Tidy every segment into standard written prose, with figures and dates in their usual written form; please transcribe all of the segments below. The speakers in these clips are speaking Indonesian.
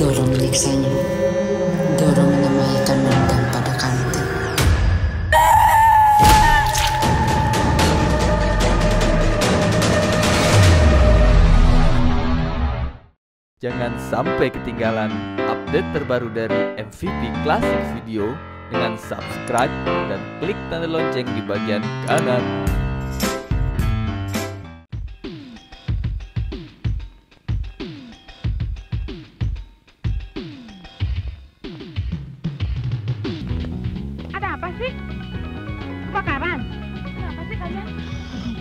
Doro menyiksanya. Doro menamaikan dendam pada kantin. Jangan sampai ketinggalan update terbaru dari MVP Classic Video dengan subscribe dan klik tanda lonceng di bagian kanan. Ada apa sih? Kebakaran? Kenapa sih kalian?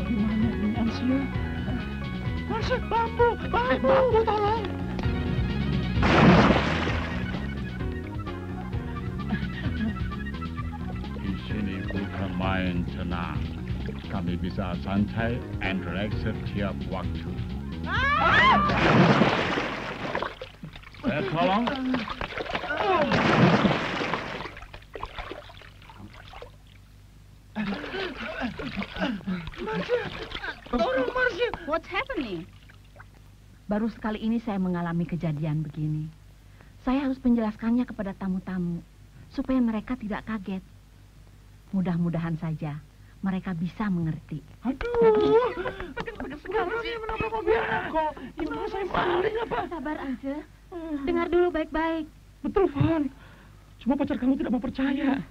Gimana ini Ansio? Masih bambu tolong! Di sini bukan main tenang. Kami bisa santai dan relax setiap waktu. Tolong! What's happening? Baru sekali ini saya mengalami kejadian begini. Saya harus menjelaskannya kepada tamu-tamu supaya mereka tidak kaget. Mudah-mudahan saja mereka bisa mengerti. Aduh, pegang-pegang segala sih menabrak mobil aku. Gimana saya maling apa? Sabar aja, dengar dulu baik-baik. Betul, Van. Cuma pacar kamu tidak mau percaya.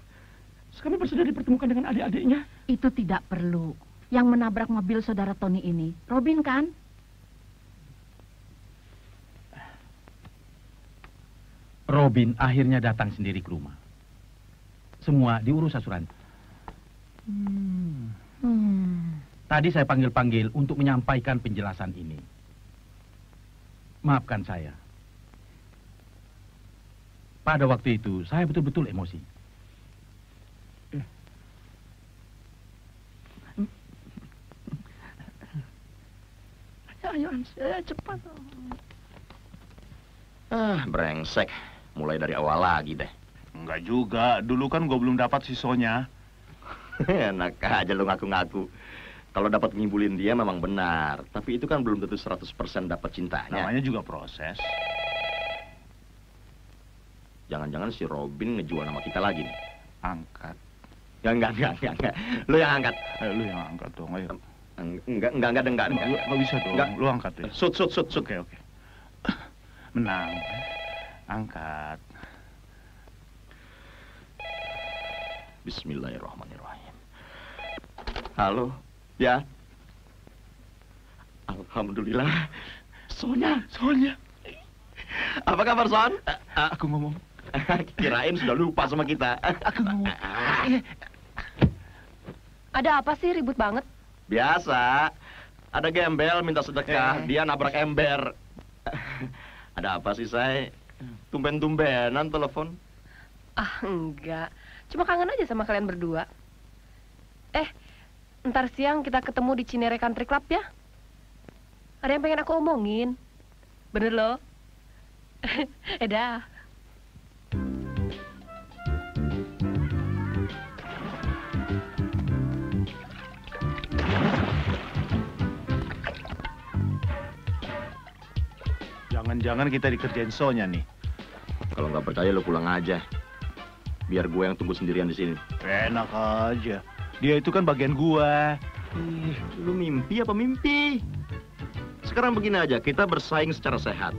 Kami bersaudara dipertemukan dengan adik-adiknya. Itu tidak perlu. Yang menabrak mobil saudara Toni ini, Robin kan? Robin akhirnya datang sendiri ke rumah. Semua diurus asuransi. Tadi saya panggil-panggil untuk menyampaikan penjelasan ini. Maafkan saya. Pada waktu itu, saya betul-betul emosi. Ayo, Ansel, cepat. Brengsek. Mulai dari awal lagi deh. Enggak juga, dulu kan gue belum dapat sisonya. Enak aja lu ngaku-ngaku. Kalau dapat ngimbulin dia memang benar. Tapi itu kan belum tentu 100% dapat cintanya. Namanya juga proses. Jangan-jangan si Robin ngejual nama kita lagi nih. Angkat. Enggak. Lu yang angkat. Lu yang angkat dong, ayo. Enggak. Nggak bisa dong, enggak. Lu angkat ya. Sut. Oke. Menang. Angkat. Bismillahirrahmanirrahim. Halo, ya. Alhamdulillah. Sonya. Apa kabar, Son? Aku ngomong. Kirain sudah lupa sama kita. Aku ngomong. Ada apa sih ribut banget? Biasa, ada gembel minta sedekah, dia nabrak ember. Ada apa sih, Say? Tumben-tumbenan telepon? Enggak. Cuma kangen aja sama kalian berdua. Ntar siang kita ketemu di Cinere Country Club ya? Ada yang pengen aku omongin. Bener loh. Dah. Jangan kita dikerjain Sonya nih. Kalau nggak percaya lo pulang aja. Biar gue yang tunggu sendirian di sini. Enak aja. Dia itu kan bagian gue. Lu mimpi apa mimpi? Sekarang begini aja, kita bersaing secara sehat.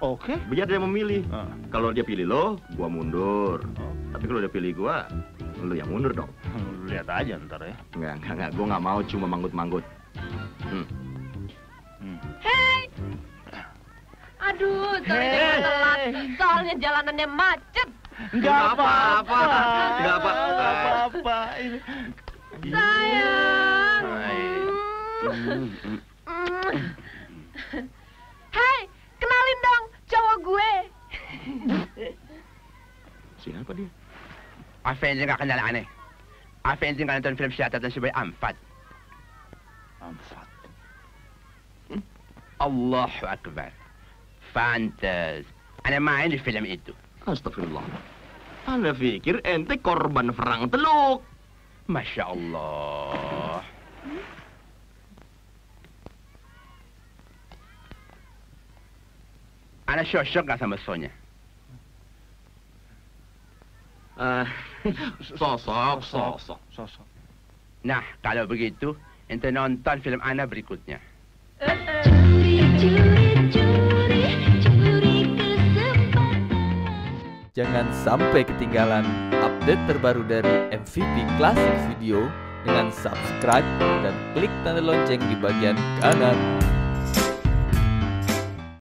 Oke. Biar dia memilih. Kalau dia pilih lo, gue mundur. Tapi kalau dia pilih gue, lo yang mundur dong. Lihat aja ntar ya. Enggak. Gue nggak mau cuma manggut-manggut. Hei! Aduh, soalnya telat. Soalnya jalanannya macet. Enggak apa-apa. Sayang. Hai, kenalin dong cowok gue. Siapa dia? Afenzi gak kenal aneh. Afenzi gak nonton film siaran sebagai Amfat. Amfat. Allahu Akbar. Fantas, ana main di film itu. Astagfirullah. Ana pikir ente korban perang Teluk. Masya Allah. Ana syok-syok gak sama Sonya. Sosok. Nah, kalau begitu, ente nonton film ana berikutnya. Jangan sampai ketinggalan update terbaru dari MVP Classic Video dengan subscribe dan klik tanda lonceng di bagian kanan.